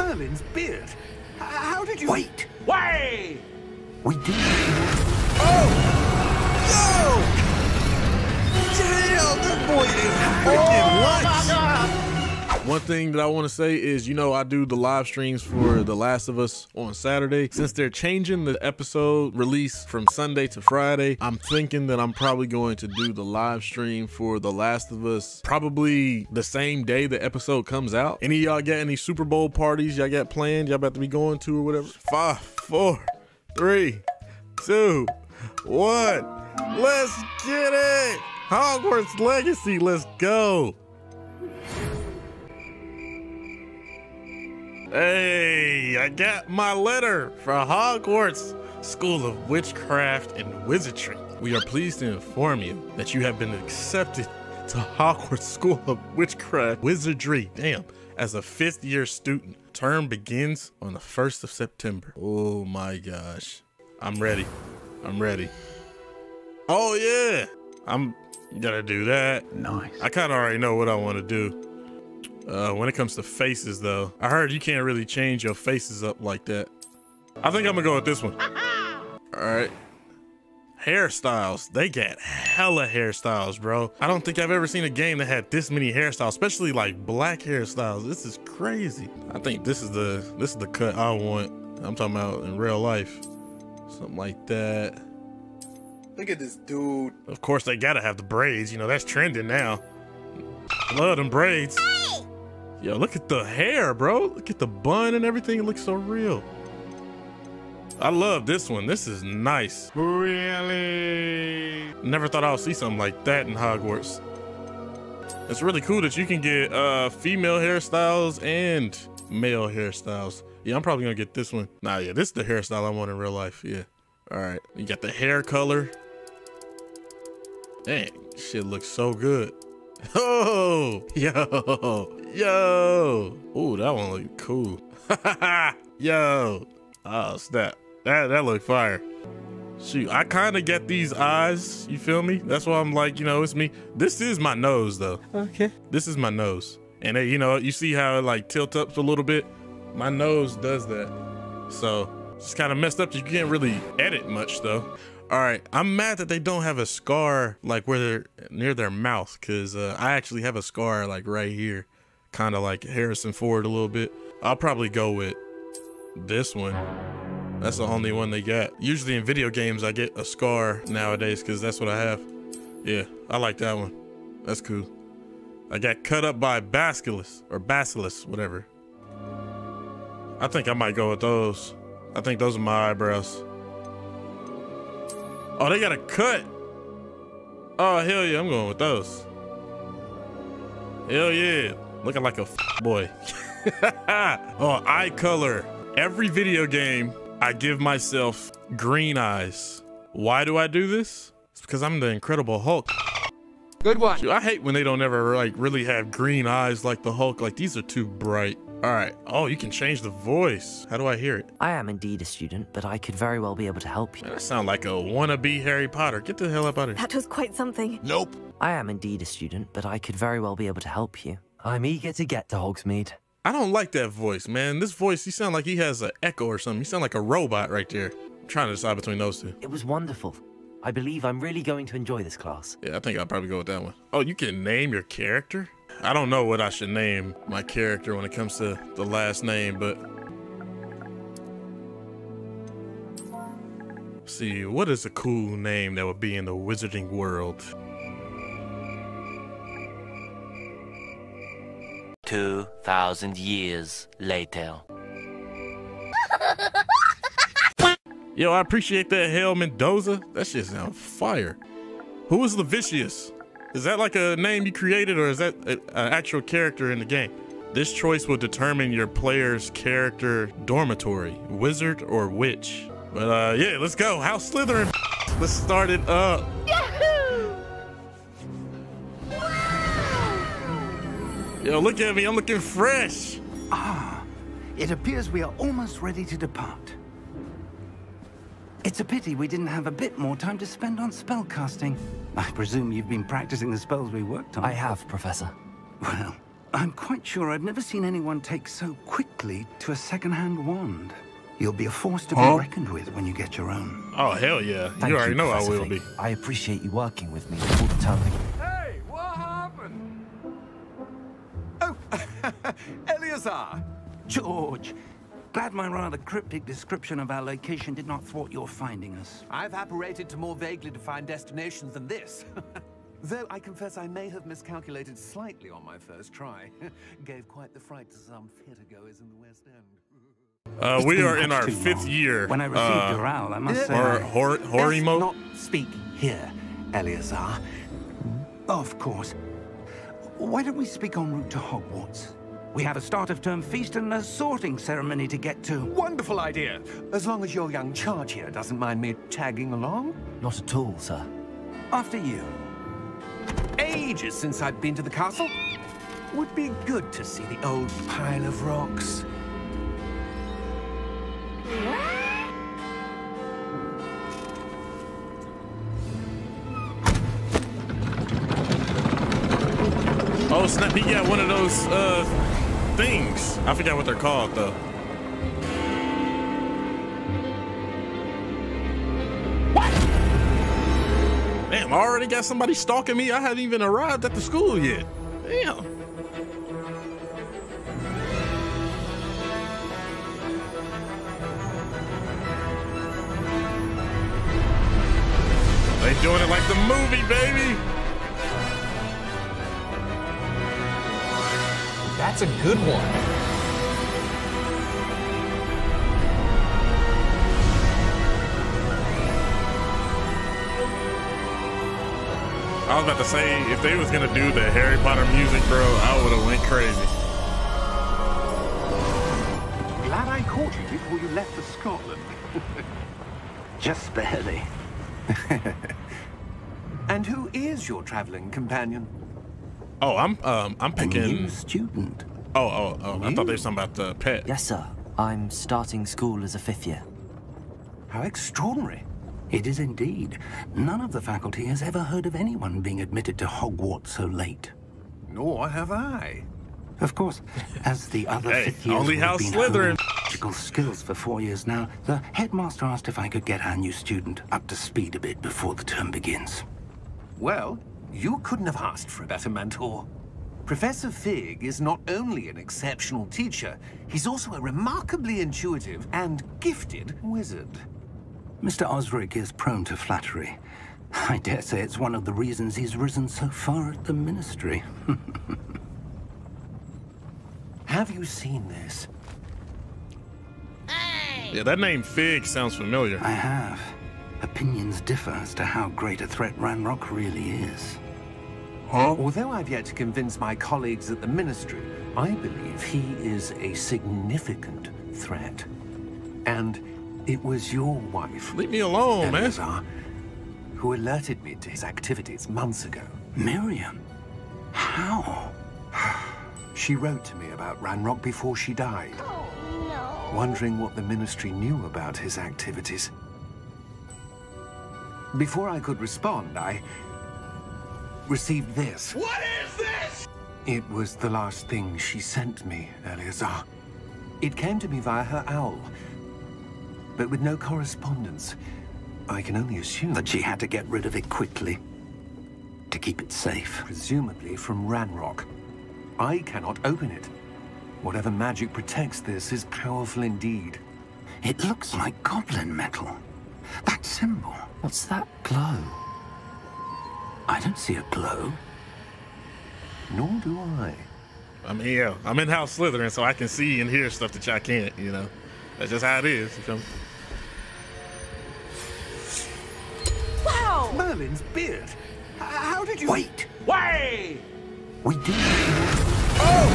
Merlin's beard? How did you... Wait! Wait! We did... Oh! No! Damn, that boy is freaking nuts. One thing that I want to say is, you know, I do the live streams for The Last of Us on Saturday. Since they're changing the episode release from Sunday to Friday, I'm thinking that I'm probably going to do the live stream for The Last of Us probably the same day the episode comes out. Any of y'all got any Super Bowl parties y'all got planned, y'all about to be going to or whatever? 5, 4, 3, 2, 1. Let's get it! Hogwarts Legacy, let's go! Hey, I got my letter for Hogwarts School of Witchcraft and Wizardry. We are pleased to inform you that you have been accepted to Hogwarts School of Witchcraft Wizardry. Damn, as a 5th-year student. Term begins on the 1st of September. Oh my gosh. I'm ready. I'm ready. Oh yeah! I'm gonna do that. Nice. I kind of already know what I want to do. When it comes to faces though, I heard you can't really change your faces up like that. I think I'm gonna go with this one. All right. Hairstyles. They got hella hairstyles, bro. I don't think I've ever seen a game that had this many hairstyles, especially like black hairstyles. This is crazy. I think this is the cut I want. I'm talking about in real life. Something like that. Look at this dude. Of course, they gotta have the braids. You know, that's trending now. I love them braids. Hey! Yo, look at the hair, bro. Look at the bun and everything. It looks so real. I love this one. This is nice. Really? Never thought I would see something like that in Hogwarts. It's really cool that you can get female hairstyles and male hairstyles. Yeah, I'm probably gonna get this one. Nah, yeah, this is the hairstyle I want in real life. Yeah. All right, you got the hair color. Dang, shit looks so good. Oh, yo, yo. Ooh, that one looked cool. Yo, oh snap, that looked fire. Shoot, I kind of get these eyes, you feel me? That's why I'm like, you know, it's me. This is my nose though. Okay. This is my nose. And you know, you see how it like tilts up a little bit? My nose does that, so. It's kind of messed up. You can't really edit much though. All right, I'm mad that they don't have a scar like where they're near their mouth, because I actually have a scar like right here, kind of like Harrison Ford a little bit. I'll probably go with this one. That's the only one they got. Usually in video games, I get a scar nowadays because that's what I have. Yeah, I like that one. That's cool. I got cut up by Basilisk or Basilisk, whatever. I think I might go with those. I think those are my eyebrows. Oh, they got a cut. Oh, hell yeah, I'm going with those. Hell yeah, looking like a boy. Oh, eye color. Every video game, I give myself green eyes. Why do I do this? It's because I'm the Incredible Hulk. Good one. I hate when they don't ever like really have green eyes like the Hulk. Like these are too bright. All right. Oh, you can change the voice. How do I hear it? I am indeed a student, but I could very well be able to help you. Man, I sound like a wannabe Harry Potter. Get the hell up out of here. That was quite something. Nope. I am indeed a student, but I could very well be able to help you. I'm eager to get to Hogsmeade. I don't like that voice, man. This voice, he sound like he has an echo or something. You sound like a robot right there. I'm trying to decide between those two. It was wonderful. I believe I'm really going to enjoy this class. Yeah, I think I'll probably go with that one. Oh, you can name your character? I don't know what I should name my character when it comes to the last name, but let's see, what is a cool name that would be in the Wizarding World? 2,000 years later. Yo, I appreciate that, Hell Mendoza. That shit's on fire. Who is Levioso? Is that like a name you created, or is that an actual character in the game? This choice will determine your player's character dormitory, wizard or witch. But yeah, let's go. House Slytherin. Let's start it up. Yahoo! Wow! Yo, look at me. I'm looking fresh. Ah, it appears we are almost ready to depart. It's a pity we didn't have a bit more time to spend on spellcasting. I presume you've been practicing the spells we worked on. I have, Professor. Well, I'm quite sure I've never seen anyone take so quickly to a second-hand wand. You'll be a force to be reckoned with when you get your own. Oh, hell yeah. You already know I will be. I appreciate you working with me all the time. Hey, what happened? Oh, Eleazar! George! Glad my rather cryptic description of our location did not thwart your finding us. I've apparated to more vaguely defined destinations than this. Though I confess I may have miscalculated slightly on my first try. Gave quite the fright to some theatergoers in the West End. We are in our fifth year. When I received your owl, I must say... Horimo? Not speak here, Eleazar. Of course. Why don't we speak en route to Hogwarts? We have a start of term feast and a sorting ceremony to get to. Wonderful idea! As long as your young charge here doesn't mind me tagging along. Not at all, sir. After you. Ages since I've been to the castle. Would be good to see the old pile of rocks. Oh snap, he got one of those things. I forgot what they're called though. What? Damn, I already got somebody stalking me. I haven't even arrived at the school yet. Damn. They doing it like the movie, baby. That's a good one. I was about to say, if they was gonna do the Harry Potter music, bro, I would have went crazy. Glad I caught you before you left for Scotland. Just barely. And who is your traveling companion? Oh, I'm picking... A new student. Oh, I thought they were something about the pet. Yes, sir. I'm starting school as a fifth year. How extraordinary. It is indeed. None of the faculty has ever heard of anyone being admitted to Hogwarts so late. Nor have I. Of course, as the other fifth years only House Slytherin. Magical skills for 4 years now, the headmaster asked if I could get our new student up to speed a bit before the term begins. Well... You couldn't have asked for a better mentor. Professor Fig is not only an exceptional teacher, he's also a remarkably intuitive and gifted wizard. Mr. Osric is prone to flattery. I dare say it's one of the reasons he's risen so far at the ministry. Have you seen this? Yeah, that name Fig sounds familiar. I have. Opinions differ as to how great a threat Ranrok really is. Huh? Although I've yet to convince my colleagues at the Ministry, I believe he is a significant threat. And it was your wife... Leave me alone, Eleazar, man! ...who alerted me to his activities months ago. Miriam? How? She wrote to me about Ranrok before she died. Oh, no. Wondering what the Ministry knew about his activities. Before I could respond, I received this. What is this? It was the last thing she sent me, Eleazar. It came to me via her owl, but with no correspondence. I can only assume that she had to get rid of it quickly to keep it safe. Presumably from Ranrok. I cannot open it. Whatever magic protects this is powerful indeed. It looks like goblin metal. That symbol. What's that glow? I don't see a glow. Nor do I. I mean, yeah, I'm in House Slytherin, so I can see and hear stuff that y'all can't, you know. That's just how it is. Wow! Merlin's beard! How did you... Wait! Why? We did... Oh!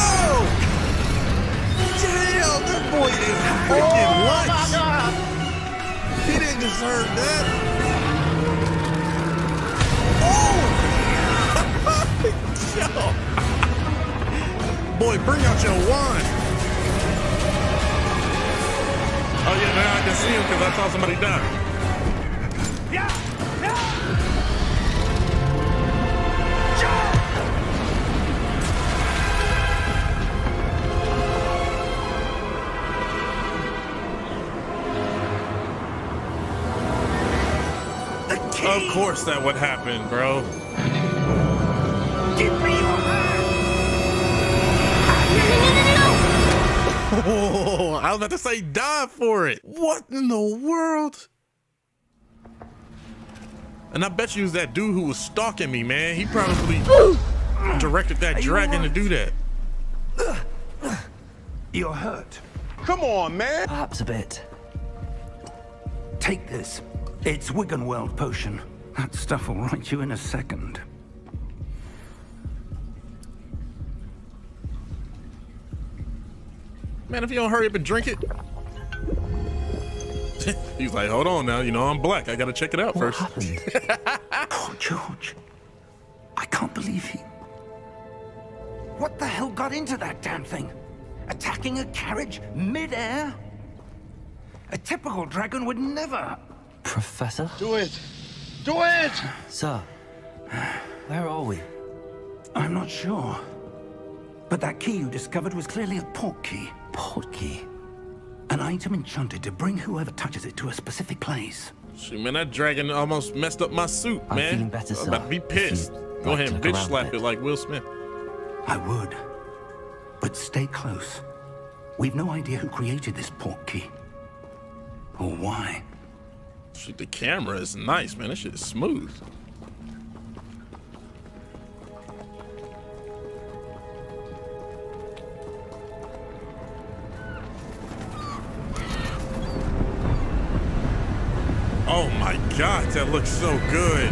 No! Damn! That boy is freaking nuts! My God! He didn't deserve that. Oh! Boy, bring out your wand. Oh yeah, now I can see him because I saw somebody die. Yeah! Yeah! Of course that would happen, bro. Give me your hand! No! Oh, I was about to say die for it. What in the world? And I bet you it was that dude who was stalking me, man. He probably directed that dragon to do that. You're hurt. Come on, man. Perhaps a bit. Take this. It's Wigan World potion. That stuff will right you in a second. Man, if you don't hurry up and drink it. He's like, hold on now. You know, I'm black. I got to check it out first. What happened? Oh, George. I can't believe he... What the hell got into that damn thing? Attacking a carriage mid-air? A typical dragon would never... Professor? Do it! Do it! Sir, where are we? I'm not sure. But that key you discovered was clearly a port key. Port key? An item enchanted to bring whoever touches it to a specific place. Shoot, man, that dragon almost messed up my suit, man. I'm feeling better, sir. I'm about to be pissed. Go ahead and bitch slap it like Will Smith. I would. But stay close. We've no idea who created this port key. Or why. Shoot, the camera is nice, man. That shit is smooth. Oh my god, that looks so good.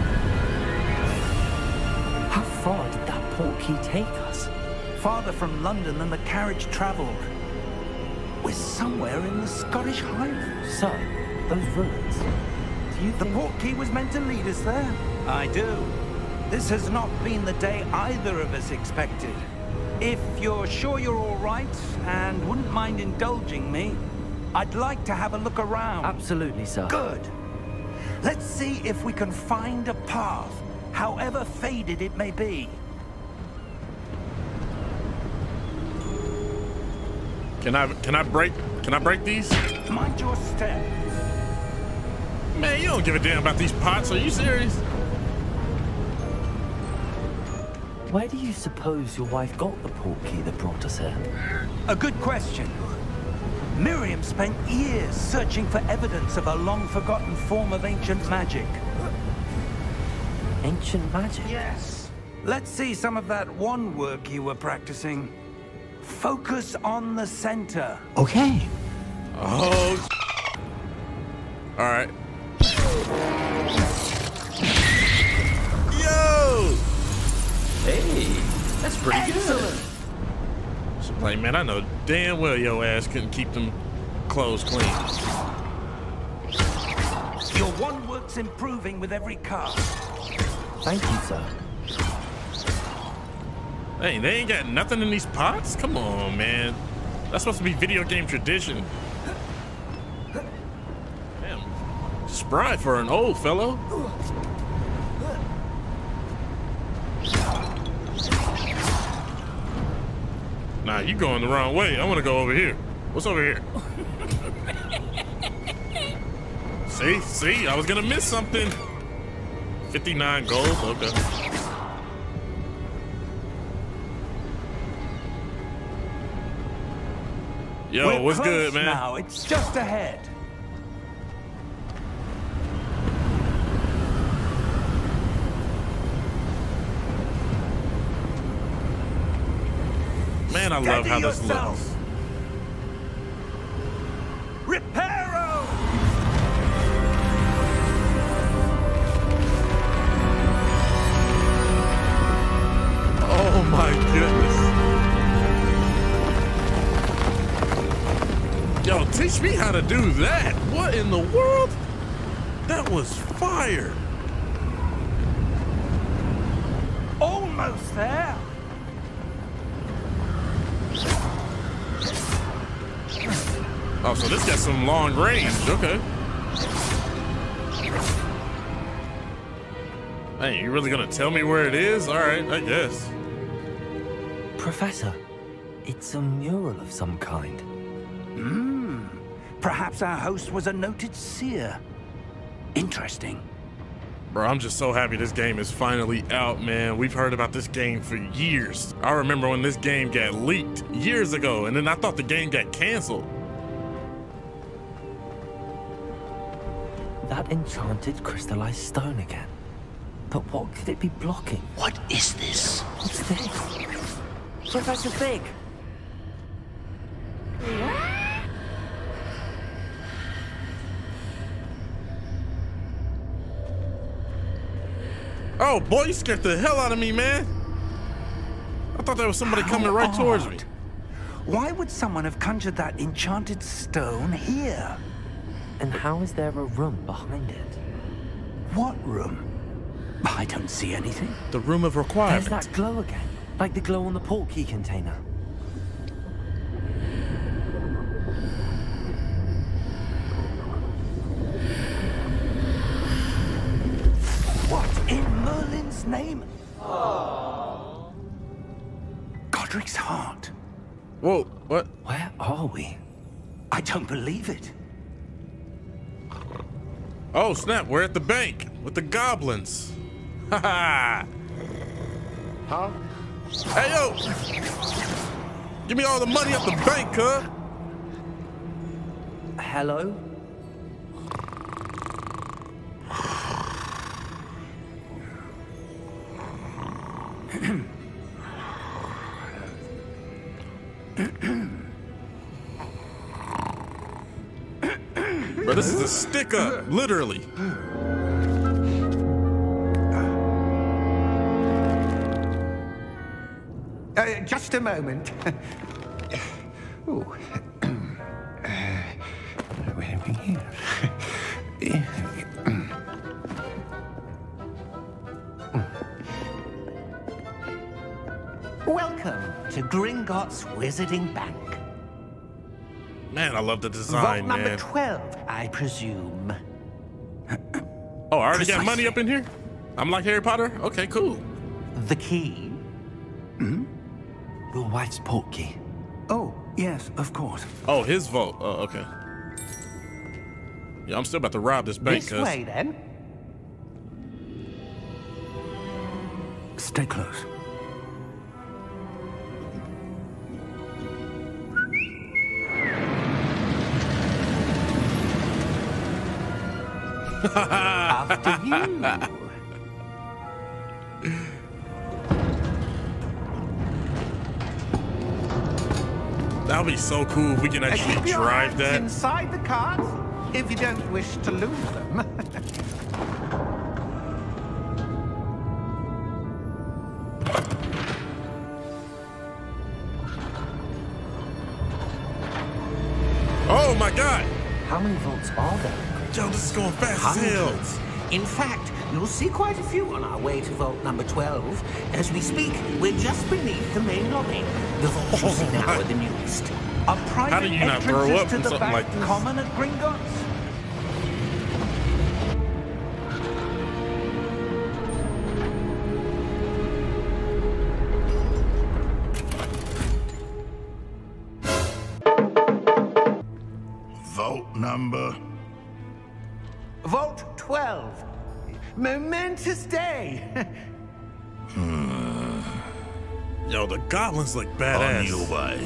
How far did that port key take us? Farther from London than the carriage traveled. We're somewhere in the Scottish Highlands. So, those ruins. Do you think the port key was meant to lead us there? I do. This has not been the day either of us expected. If you're sure you're all right and wouldn't mind indulging me, I'd like to have a look around. Absolutely, sir. Good. Let's see if we can find a path, however faded it may be. Can I break these? Mind your step. Man, you don't give a damn about these pots. Are you serious? Where do you suppose your wife got the port key that brought us here? A good question. Miriam spent years searching for evidence of a long-forgotten form of ancient magic. Ancient magic? Yes. Let's see some of that one work you were practicing. Focus on the center. Okay. Oh. All right. Yo. Hey, that's pretty good. So, like, man, I know damn well your ass couldn't keep them clothes clean. Your one work's improving with every cast. Thank you, sir. Hey, they ain't got nothing in these pots? Come on, man. That's supposed to be video game tradition. Damn. Spry for an old fellow. Nah, you going the wrong way. I want to go over here. What's over here? See? See? I was going to miss something. 59 gold? Okay. Yo, we're what's good, man? Now it's just ahead. Man, I love how this looks. Reparo! Oh my goodness. Yo, teach me how to do that. What in the world? That was fire. Almost there. Oh, so this got some long range. Okay. Hey, you really gonna tell me where it is? All right, I guess. Professor, it's a mural of some kind. Hmm. Perhaps our host was a noted seer. Interesting. Bro, I'm just so happy this game is finally out, man. We've heard about this game for years. I remember when this game got leaked years ago, and then I thought the game got canceled. That enchanted crystallized stone again. But what could it be blocking? What is this? What's this? Professor Fig. Oh boy, you scared the hell out of me, man. I thought there was somebody coming right towards me. Why would someone have conjured that enchanted stone here? And how is there a room behind it? What room? I don't see anything. The room of requirement. There's that glow again, like the glow on the portkey container. Name? Oh. Godric's heart. Whoa, what? Where are we? I don't believe it. Oh snap, we're at the bank with the goblins. Ha ha. Huh? Hey yo! Give me all the money at the bank, huh? Hello? Bro, this is a stick up, literally. Just a moment. Ooh. What have we here? Welcome to Gringotts Wizarding Bank. Man, I love the design, man. Vault number 12, I presume. Oh, I already got money up in here? I'm like Harry Potter? Okay, cool. The key? Hmm? Your wife's port key. Oh, yes, of course. Oh, his vault. Oh, okay. Yeah, I'm still about to rob this bank, cuz. This way, then. Stay close. After you. That would be so cool if we can actually keep your drive that. Inside the cards if you don't wish to lose them. Oh my God! How many votes are there? Yo, this is going fast as hell. In fact, you'll see quite a few on our way to vault number 12. As we speak, we're just beneath the main lobby. The vaults you see now are the newest. A private entrance to the back like common at Gringotts. Vault number... Vault 12. Momentous day. Yo, the goblins look badass. On your way.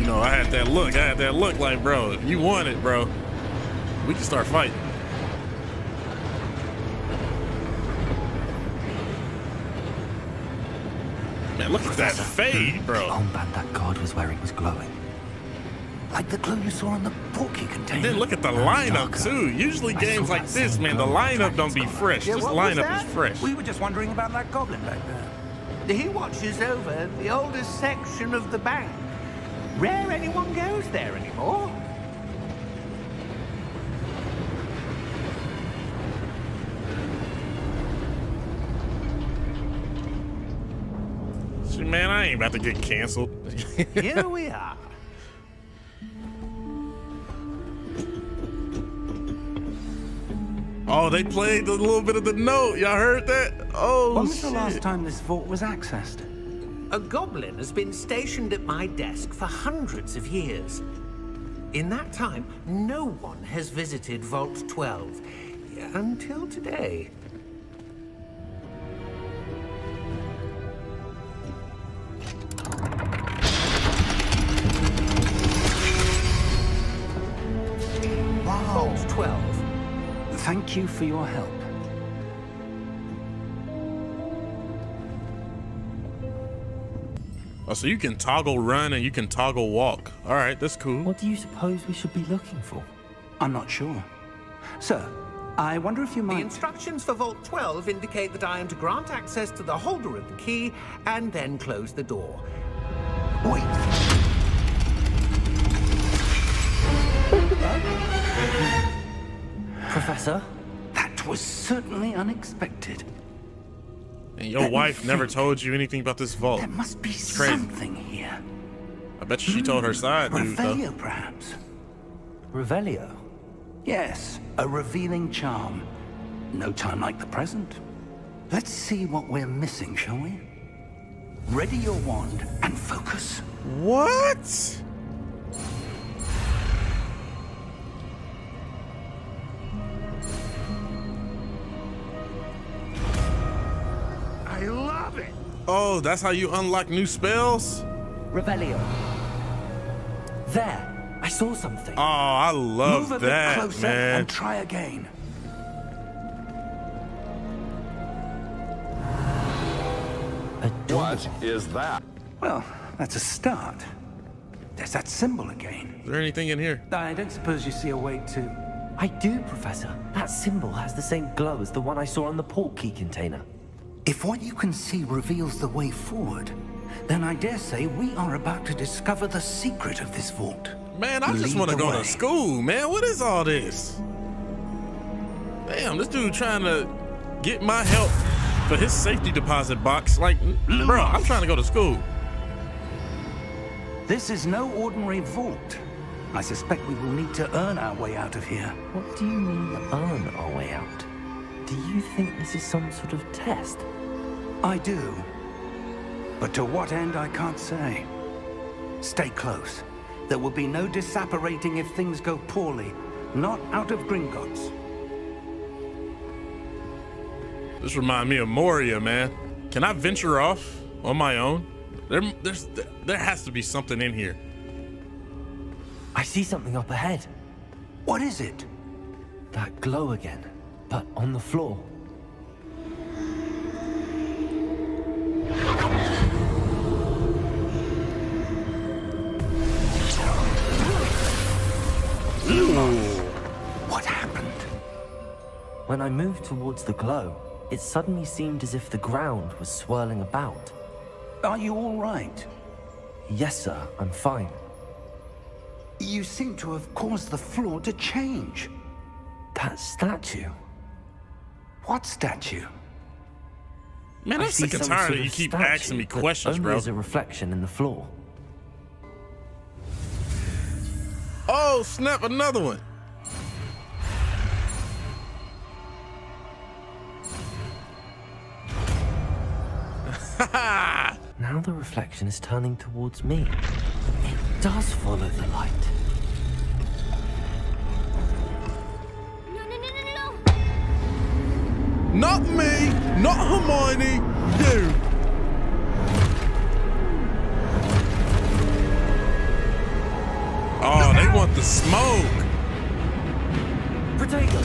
You know, I had that look like, bro, if you want it, bro, we can start fighting. Man, look at that fade, bro. The armband that guard was wearing was glowing. Like the glow you saw on the porky container. And then look at the lineup, too. Usually games like this, man, the lineup don't be fresh. This lineup is fresh. We were just wondering about that goblin back there. He watches over the oldest section of the bank. Rare anyone goes there anymore. Man, I ain't about to get canceled. Here we are. Oh, they played a little bit of the note. Y'all heard that? Oh, shit. When was the last time this vault was accessed? A goblin has been stationed at my desk for hundreds of years. In that time, no one has visited Vault 12, until today. Wow. Vault 12. Thank you for your help. Oh, so you can toggle run and you can toggle walk. All right, that's cool. What do you suppose we should be looking for? I'm not sure. Sir, I wonder if you might... The instructions for Vault 12 indicate that I am to grant access to the holder of the key and then close the door. Wait. Professor? That was certainly unexpected. And your wife never told you anything about this vault. There must be something here. I bet you she told her side. Revelio, perhaps. Revelio? Yes, a revealing charm. No time like the present. Let's see what we're missing, shall we? Ready your wand and focus. What? I love it. Oh, that's how you unlock new spells? Revelio. There. I saw something. Oh, I love that, man. Move a bit closer and try again. What is that? Well, that's a start. There's that symbol again. Is there anything in here? I don't suppose you see a way to... I do, Professor. That symbol has the same glow as the one I saw on the port key container. If what you can see reveals the way forward, then I dare say we are about to discover the secret of this vault. Man, I just want to go to school, man. What is all this? Damn, this dude trying to get my help for his safety deposit box. Like, bro, I'm trying to go to school. This is no ordinary vault. I suspect we will need to earn our way out of here. What do you mean, earn our way out? Do you think this is some sort of test? I do. But to what end, I can't say. Stay close. There will be no disapparating if things go poorly. Not out of Gringotts. This reminds me of Moria, man. Can I venture off on my own? There has to be something in here. I see something up ahead. What is it? That glow again, but on the floor. Lumos. What happened? When I moved towards the glow, it suddenly seemed as if the ground was swirling about. Are you all right? Yes, sir, I'm fine. You seem to have caused the floor to change. That statue? What statue? Man, I'm sick and tired of you keep asking me questions, bro. There's a reflection in the floor. Oh, snap, another one. Now the reflection is turning towards me. It does follow the light. No, no, no, no, no. Not me, not Hermione, you. Oh, they want the smoke. Protego.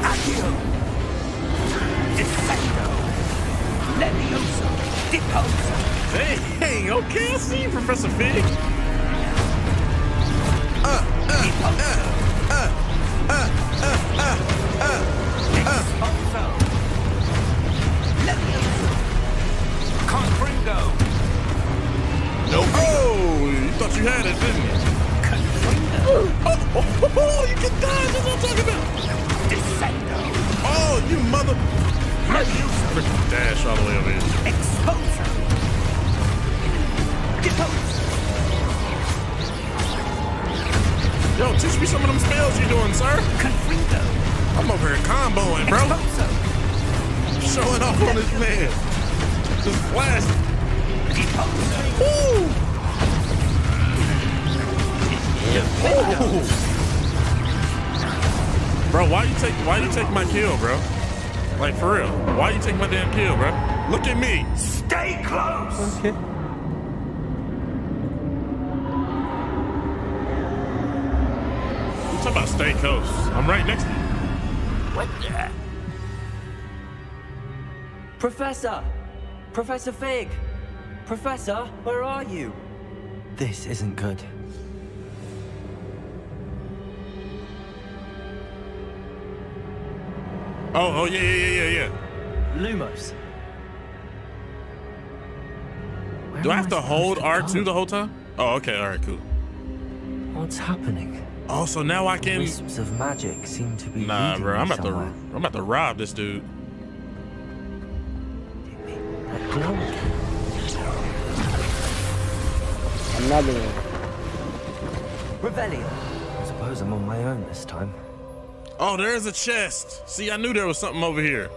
Accio. Descendo. Levioso. Depulso. Hey, okay, I see you, Professor Fig. Expulso. Levioso. Confringo. Nope. Oh, you thought you had it, didn't you? Oh, you can die, that's what I'm talking about. Dissecto. Oh, you mother... Freaking dash all the way over here. Expulso. Depulso. Yo, teach me some of them spells you're doing, sir. Confringo. I'm over here comboing, bro. Showing off on this man. The blast! Ooh! Ooh. Bro, why you take my kill, bro? Like for real. Why you take my damn kill, bro? Look at me! Stay close! Okay. Talk about stay close. I'm right next to you. What the? Professor! Professor Fig! Professor, where are you? This isn't good. Oh yeah. Lumos. Do I have to hold R2 the whole time? Oh, okay, alright, cool. What's happening? Oh, so now I can. Wisps of magic seem to be. Nah, bro, I'm about to rob this dude. Another one. Revelio. Suppose I'm on my own this time. Oh, there is a chest. See, I knew there was something over here.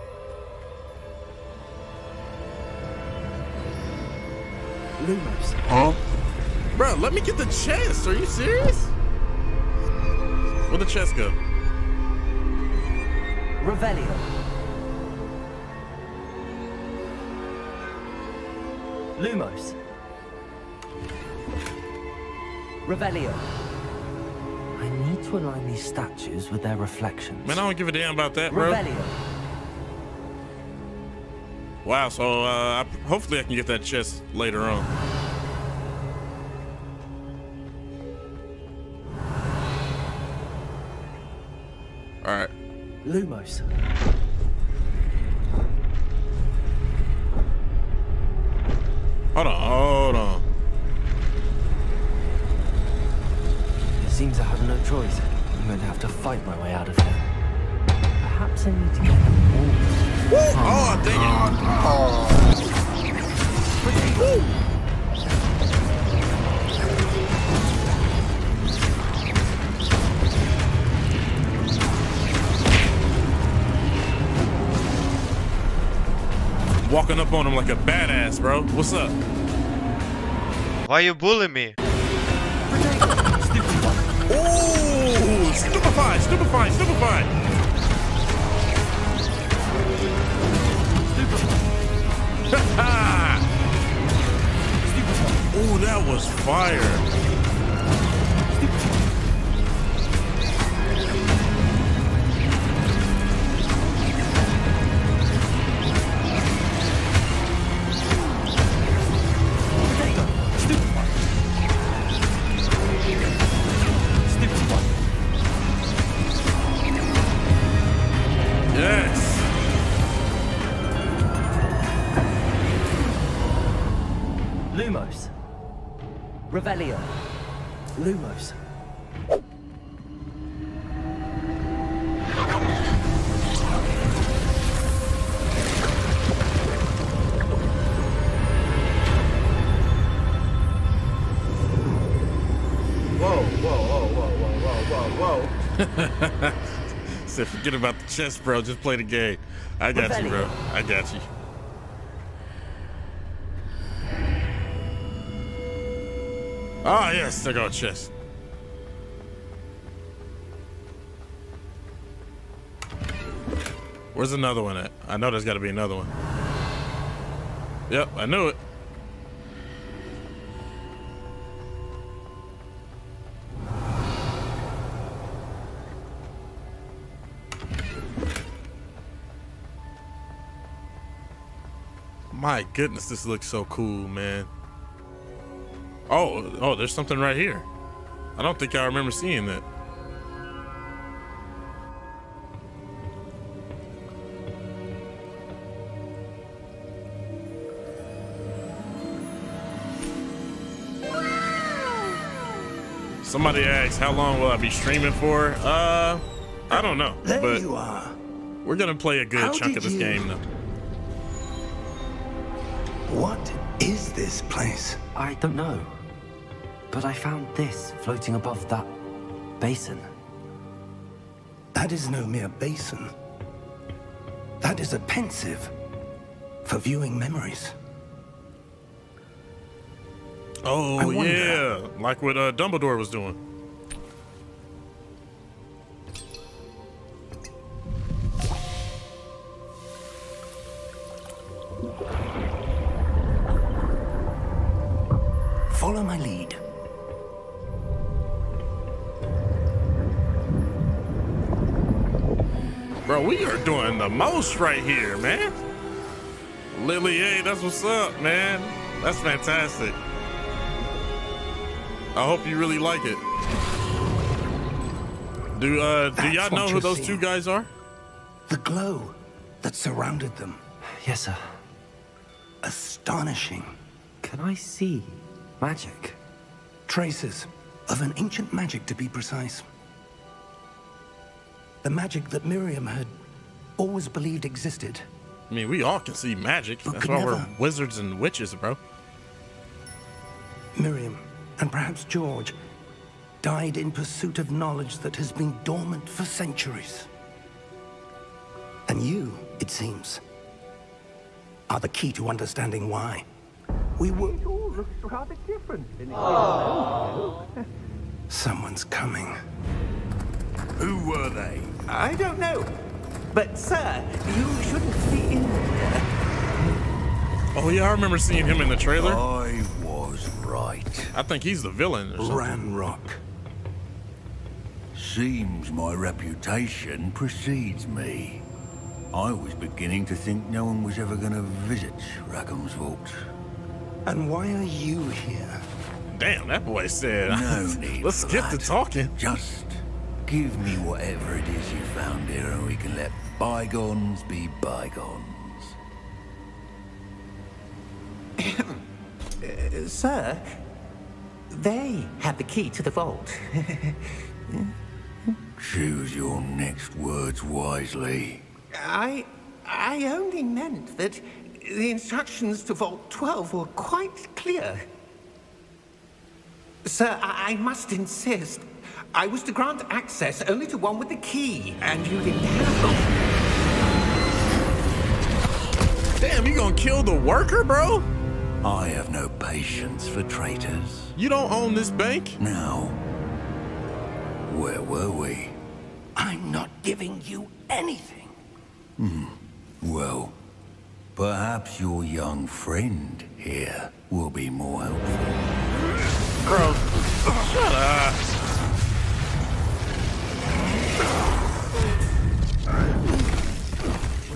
Lumos. Huh? Bro, let me get the chest. Are you serious? Where'd the chest go? Revelio. Lumos. Revelio. I need to align these statues with their reflections. Man, I don't give a damn about that, bro. Revelio. Wow, so hopefully I can get that chest later on. All right. Lumos. Hold on. It seems I have no choice. I'm going to have to fight my way out of here. Perhaps I need to get them all. Oh, dang it. Oh. Walking up on him like a badass, bro. What's up? Why you bullying me? Ooh, stupefy. Ooh, that was fire. Revelio. Lumos. Whoa. So forget about the chest, bro. Just play the game. I got Revelio. You, bro. I got you. Ah, yes, I got a chest. Where's another one at? I know there's got to be another one. Yep, I knew it. My goodness, this looks so cool, man. Oh, there's something right here. I don't think I remember seeing that. Somebody asked, how long will I be streaming for? I don't know, there but you are. We're gonna play a good chunk of this game though. What is this place? I don't know. But I found this floating above that basin. That is no mere basin. That is a pensive, for viewing memories. Oh, yeah. Like what Dumbledore was doing. Follow my lead. Bro, we are doing the most right here, man. Lily A, that's what's up, man. That's fantastic. I hope you really like it. Do y'all know who those two guys are? The glow that surrounded them. Yes, sir. Astonishing. Can I see magic? Traces of an ancient magic, to be precise. The magic that Miriam had always believed existed. I mean, we all can see magic. That's why we're wizards and witches, bro. Miriam, and perhaps George, died in pursuit of knowledge that has been dormant for centuries. And you, it seems, are the key to understanding why. We were... It all looks rather different. Someone's coming. Who were they? I don't know. But, sir, you shouldn't be in there. Oh, yeah, I remember seeing him in the trailer. I was right. I think he's the villain or something. Ranrok. Seems my reputation precedes me. I was beginning to think no one was ever going to visit Rackham's vault. And why are you here? Damn, that boy said. No need. Let's skip the talking. Just... give me whatever it is you found here, and we can let bygones be bygones. Sir, they have the key to the vault. Choose your next words wisely. I only meant that the instructions to Vault 12 were quite clear. Sir, I must insist. I was to grant access only to one with the key, and you didn't have. Damn, you gonna kill the worker, bro? I have no patience for traitors. You don't own this bank? No. Where were we? I'm not giving you anything. Well, perhaps your young friend here will be more helpful. Bro, shut up.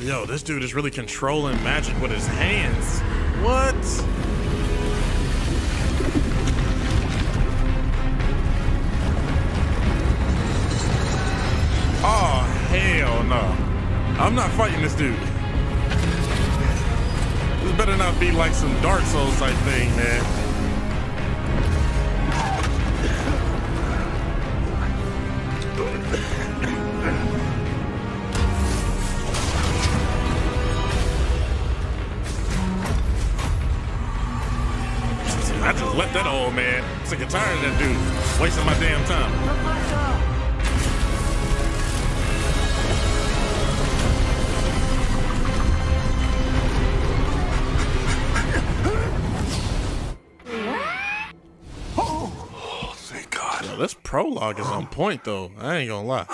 Yo, this dude is really controlling magic with his hands. What? Oh, hell no. I'm not fighting this dude. This better not be like some Dark Souls type thing, man. That old man. I'm sick and tired of that dude wasting my damn time. Oh, thank God. Yo, this prologue is on point, though. I ain't gonna lie.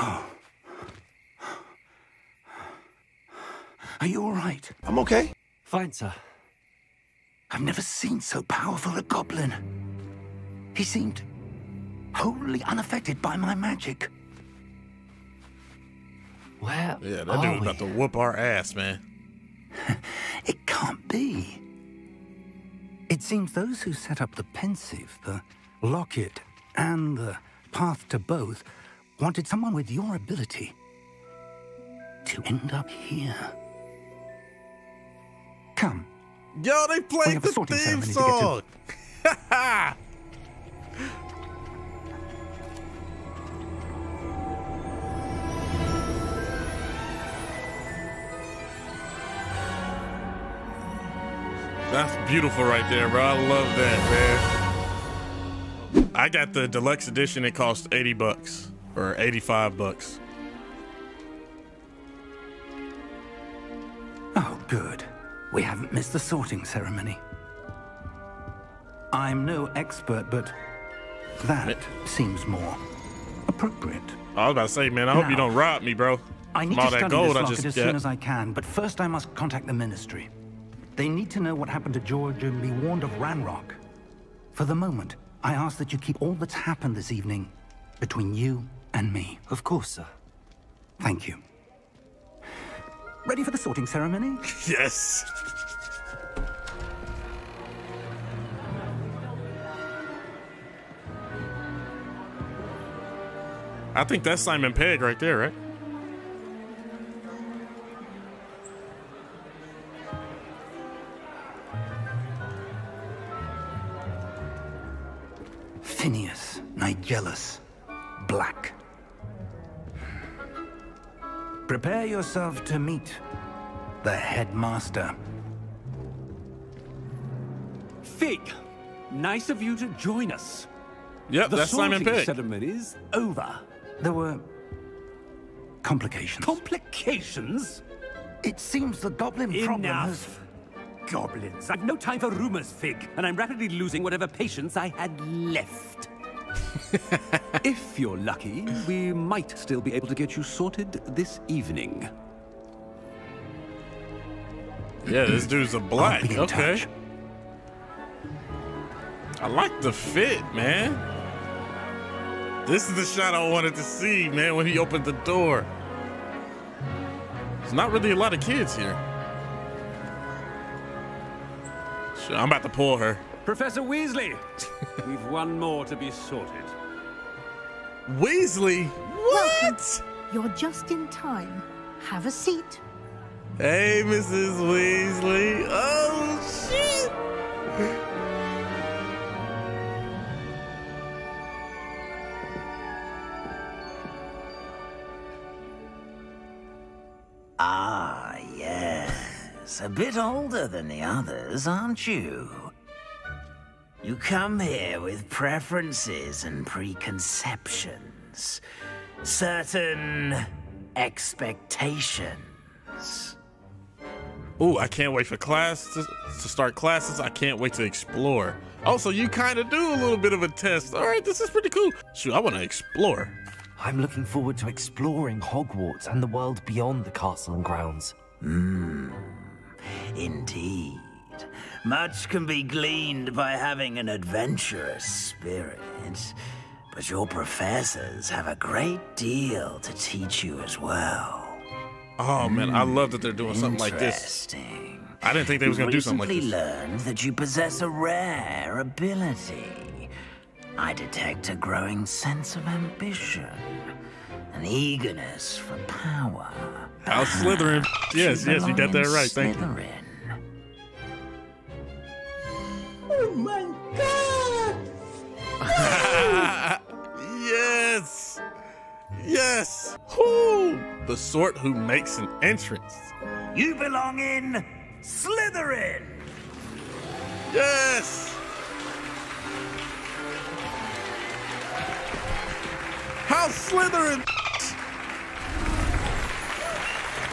Are you all right? I'm okay. Fine, sir. I've never seen so powerful a goblin. He seemed wholly unaffected by my magic. Well, yeah, that dude's about to whoop our ass, man. It can't be. It seems those who set up the pensive, the locket, and the path to both wanted someone with your ability to end up here. Come. Yo, they played the theme song! That's beautiful right there, bro. I love that, man. I got the deluxe edition. It cost $80 or $85. Oh, good. We haven't missed the sorting ceremony. I'm no expert, but that seems more appropriate. I was about to say, man, I hope you don't rob me, bro. I need to study this locket as soon as I can, but first I must contact the Ministry. They need to know what happened to George and be warned of Ranrok. For the moment, I ask that you keep all that's happened this evening between you and me. Of course, sir. Thank you. Ready for the sorting ceremony? Yes. I think that's Simon Pegg right there, right? Phineas Nigellus Black. Prepare yourself to meet the headmaster. Fig, nice of you to join us. Yep, that's Simon Pegg. The sorting ceremony is over. There were complications. Complications? It seems the goblin problem has... Goblins. I've no time for rumors, Fig, and I'm rapidly losing whatever patience I had left. If you're lucky, we might still be able to get you sorted this evening. Yeah, this dude's a black. Okay. Touch. I like the fit, man. This is the shot I wanted to see, man, when he opened the door. There's not really a lot of kids here. So I'm about to pull her. Professor Weasley, we've one more to be sorted. Weasley? What? Welcome. You're just in time. Have a seat. Hey, Mrs. Weasley. Oh, shit. Ah, yes. A bit older than the others, aren't you? You come here with preferences and preconceptions. Certain expectations. Ooh, I can't wait for class to start classes. I can't wait to explore. Oh, so you kind of do a little bit of a test. All right, this is pretty cool. Shoot, I want to explore. I'm looking forward to exploring Hogwarts and the world beyond the castle and grounds. Hmm, indeed. Much can be gleaned by having an adventurous spirit, but your professors have a great deal to teach you as well. Oh man, I love that they're doing something like this. I didn't think they was going to do something like this. You recently learned that you possess a rare ability. I detect a growing sense of ambition, an eagerness for power. How Slytherin. Yes, yes, you got that right. Thank you. Oh my God! Yes! Yes! Who? The sort who makes an entrance. You belong in Slytherin! Yes! How Slytherin!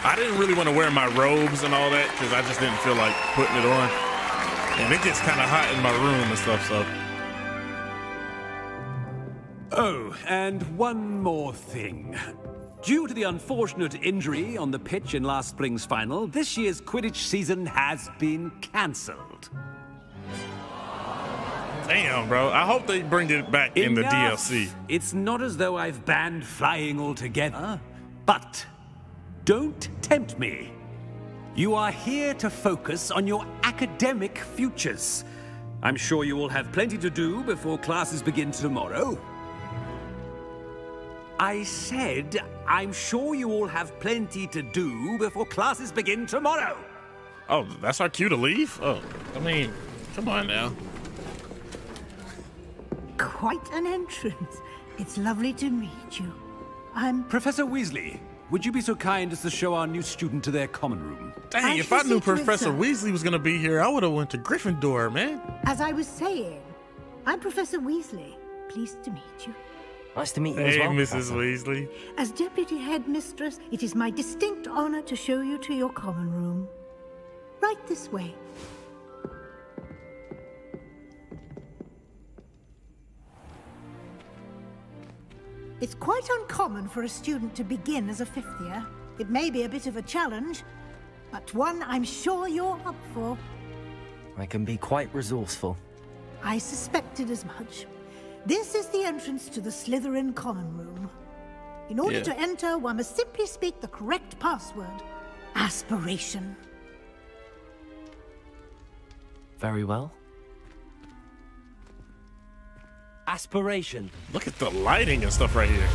I didn't really want to wear my robes and all that because I just didn't feel like putting it on. And it gets kind of hot in my room and stuff, so. Oh, and one more thing. Due to the unfortunate injury on the pitch in last spring's final, this year's Quidditch season has been cancelled. Damn, bro. I hope they bring it back in the DLC. It's not as though I've banned flying altogether, but don't tempt me. You are here to focus on your academic futures. I'm sure you will have plenty to do before classes begin tomorrow. I said, I'm sure you all have plenty to do before classes begin tomorrow. Oh, that's our cue to leave? Oh, I mean, come on now. Quite an entrance. It's lovely to meet you. I'm... Professor Weasley, would you be so kind as to show our new student to their common room? Dang, if I knew Professor Weasley was going to be here, I would have went to Gryffindor, man. As I was saying, I'm Professor Weasley. Pleased to meet you. Nice to meet you as well, Mrs. Weasley. As Deputy Headmistress, it is my distinct honor to show you to your common room. Right this way. It's quite uncommon for a student to begin as a fifth year. It may be a bit of a challenge, but one I'm sure you're up for. I can be quite resourceful. I suspected as much. This is the entrance to the Slytherin common room. In order to enter, one must simply speak the correct password. Aspiration. Very well. Aspiration. Look at the lighting and stuff right here.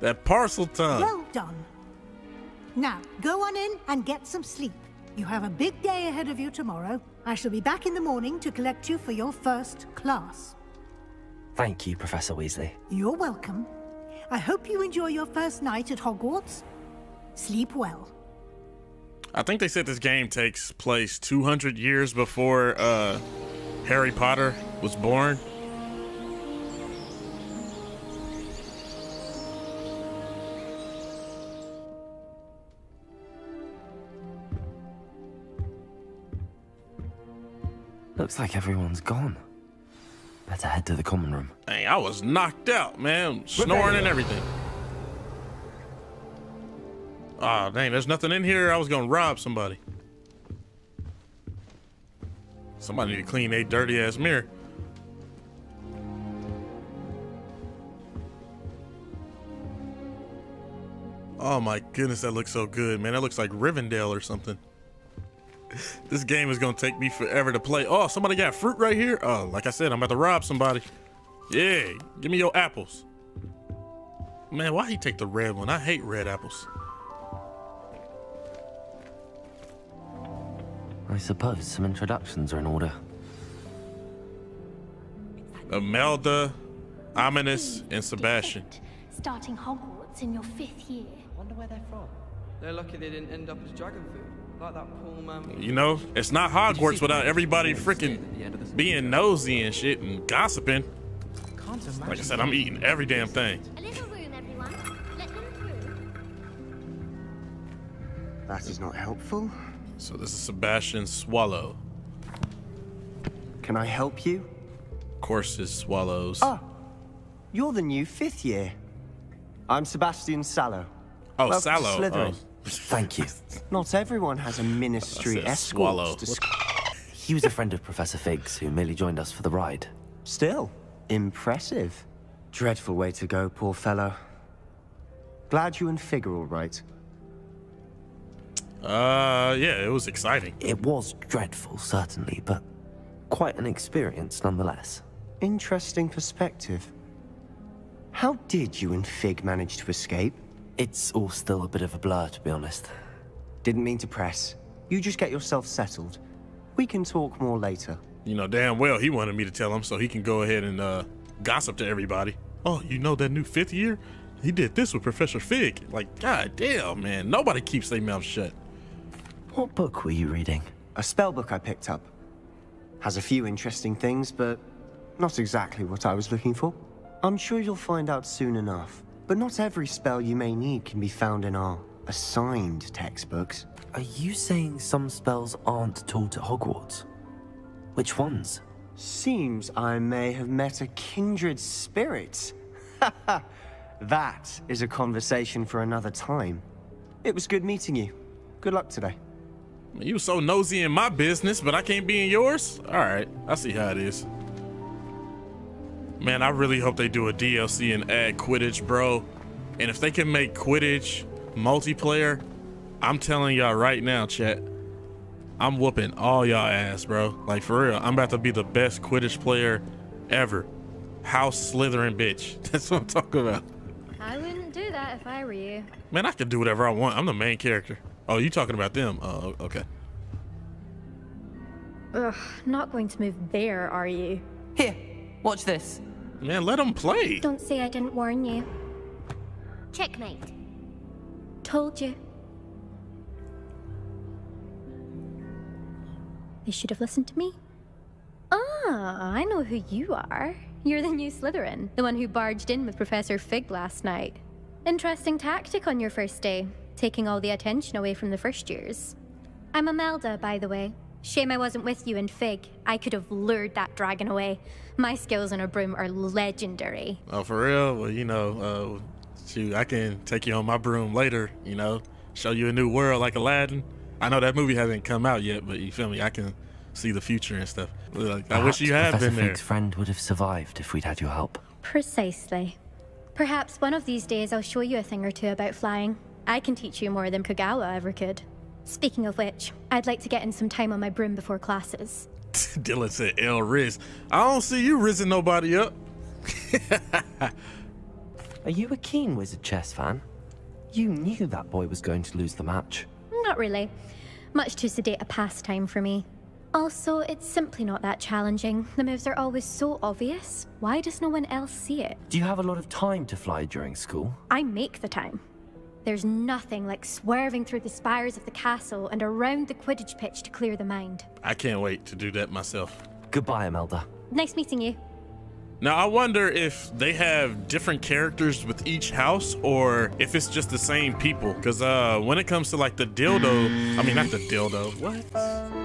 That Parseltongue. Well done. Now, go on in and get some sleep. You have a big day ahead of you tomorrow. I shall be back in the morning to collect you for your first class. Thank you, Professor Weasley. You're welcome. I hope you enjoy your first night at Hogwarts. Sleep well. I think they said this game takes place 200 years before Harry Potter was born. Looks like everyone's gone. Better head to the common room. Hey, I was knocked out, man. Snoring and everything. Oh, dang, there's nothing in here. I was gonna rob somebody. Somebody need to clean a dirty ass mirror. Oh my goodness, that looks so good, man. That looks like Rivendell or something. This game is gonna take me forever to play. Oh, somebody got fruit right here. Oh, like I said, I'm about to rob somebody. Yeah, give me your apples. Man, why he take the red one? I hate red apples. I suppose some introductions are in order. Imelda, Ominous, and Sebastian. Starting Hogwarts in your fifth year. I wonder where they're from. They're lucky they didn't end up as dragon food, like that poor man. You know, it's not Hogwarts without everybody freaking being nosy and shit and gossiping. Like I said, I'm eating every damn thing. A little room, everyone. Let them through. That is not helpful. So this is Sebastian Swallow. Can I help you? Of course, it's Swallows. Oh, you're the new fifth year. I'm Sebastian Sallow. Oh, welcome Sallow. To Slytherin. Oh. Thank you. Not everyone has a ministry escort. He was a friend of Professor Figgs who merely joined us for the ride. Still, impressive. Dreadful way to go, poor fellow. Glad you and Fig are all right. Yeah, it was exciting. It was dreadful, certainly, but quite an experience nonetheless. Interesting perspective. How did you and Fig manage to escape? It's all still a bit of a blur, to be honest. Didn't mean to press. You just get yourself settled. We can talk more later. You know damn well he wanted me to tell him so he can go ahead and gossip to everybody. Oh, you know that new fifth year? He did this with Professor Fig. Like, god damn, man. Nobody keeps their mouth shut. What book were you reading? A spell book I picked up. Has a few interesting things, but not exactly what I was looking for. I'm sure you'll find out soon enough, but not every spell you may need can be found in our assigned textbooks. Are you saying some spells aren't taught at Hogwarts? Which ones? Seems I may have met a kindred spirit. That is a conversation for another time. It was good meeting you. Good luck today. You so nosy in my business, but I can't be in yours? All right, I see how it is. Man, I really hope they do a DLC and add Quidditch, bro. And if they can make Quidditch multiplayer, I'm telling y'all right now, chat, I'm whooping all y'all ass, bro. Like, for real, I'm about to be the best Quidditch player ever. House Slytherin, bitch. That's what I'm talking about. I wouldn't do that if I were you. Man, I could do whatever I want. I'm the main character. Oh, you talking about them? Oh, okay. Ugh, not going to move there, are you? Here, watch this. Man, let them play. Don't say I didn't warn you. Checkmate. Told you. They should have listened to me. Ah, I know who you are. You're the new Slytherin, the one who barged in with Professor Fig last night. Interesting tactic on your first day, taking all the attention away from the first years. I'm Imelda, by the way. Shame I wasn't with you in Fig. I could have lured that dragon away. My skills on a broom are legendary. Oh, for real? Well, you know, shoot, I can take you on my broom later, you know, show you a new world like Aladdin. I know that movie hasn't come out yet, but you feel me? I can see the future and stuff. Like, I wish you had been there. Professor Fig's friend would have survived if we'd had your help. Precisely. Perhaps one of these days I'll show you a thing or two about flying. I can teach you more than Kagawa ever could. Speaking of which, I'd like to get in some time on my broom before classes. Dylan said, "L Riz, I don't see you rizzing nobody up." Are you a keen wizard chess fan? You knew that boy was going to lose the match. Not really. Much too sedate a pastime for me. Also, it's simply not that challenging. The moves are always so obvious. Why does no one else see it? Do you have a lot of time to fly during school? I make the time. There's nothing like swerving through the spires of the castle and around the Quidditch pitch to clear the mind. I can't wait to do that myself. Goodbye, Imelda. Nice meeting you. Now, I wonder if they have different characters with each house or if it's just the same people. Because when it comes to like the dildo, I mean, not the dildo. What?